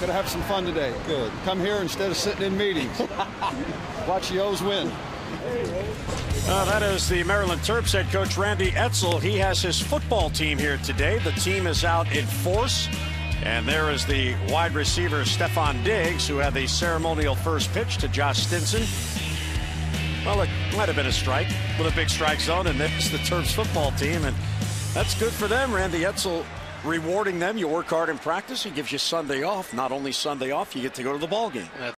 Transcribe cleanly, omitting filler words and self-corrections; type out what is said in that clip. Gonna have some fun today. Good. Come here instead of sitting in meetings. Watch the O's win. That is the Maryland Terps head coach Randy Edsel. He has his football team here today. The team is out in force. And there is the wide receiver Stefon Diggs, who had the ceremonial first pitch to Josh Stinson. Well, it might have been a strike with a big strike zone, and there's the Terps football team, and that's good for them. Randy Edsel rewarding them. You work hard in practice. He gives you Sunday off. Not only Sunday off, you get to go to the ball game.